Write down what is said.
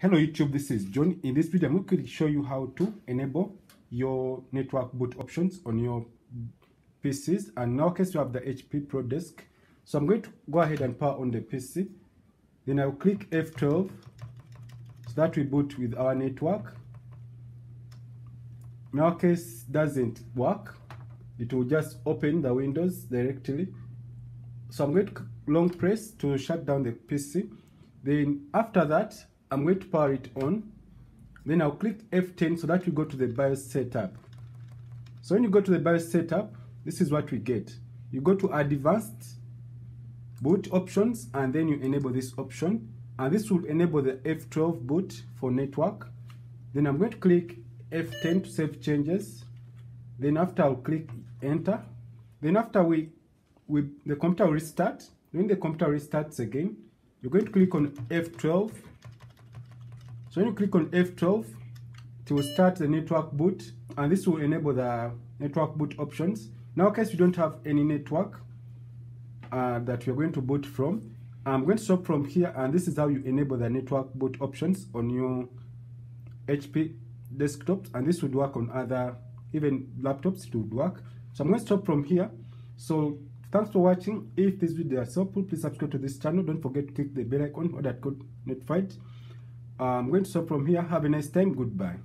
Hello YouTube, this is John. In this video, I'm going to show you how to enable your network boot options on your PCs. And in our case, we have the HP ProDesk. So I'm going to go ahead and power on the PC. Then I'll click F12 so that we boot with our network. In our case, doesn't work. It will just open the windows directly. So I'm going to long press to shut down the PC. Then after that, I'm going to power it on. Then I'll click F10 so that we go to the BIOS setup. So when you go to the BIOS setup, this is what we get. You go to advanced boot options and then you enable this option. And this will enable the F12 boot for network. Then I'm going to click F10 to save changes. Then after I'll click enter. Then after the computer will restart. When the computer restarts again, you're going to click on F12. So when you click on F12, it will start the network boot, and this will enable the network boot options. In our case, we don't have any network that we're going to boot from. I'm going to stop from here, and this is how you enable the network boot options on your HP desktops, and this would work on other, even laptops, it would work. So I'm going to stop from here. So thanks for watching. If this video is helpful, please subscribe to this channel. Don't forget to click the bell icon so that you get notified. I'm going to stop from here. Have a nice time. Goodbye.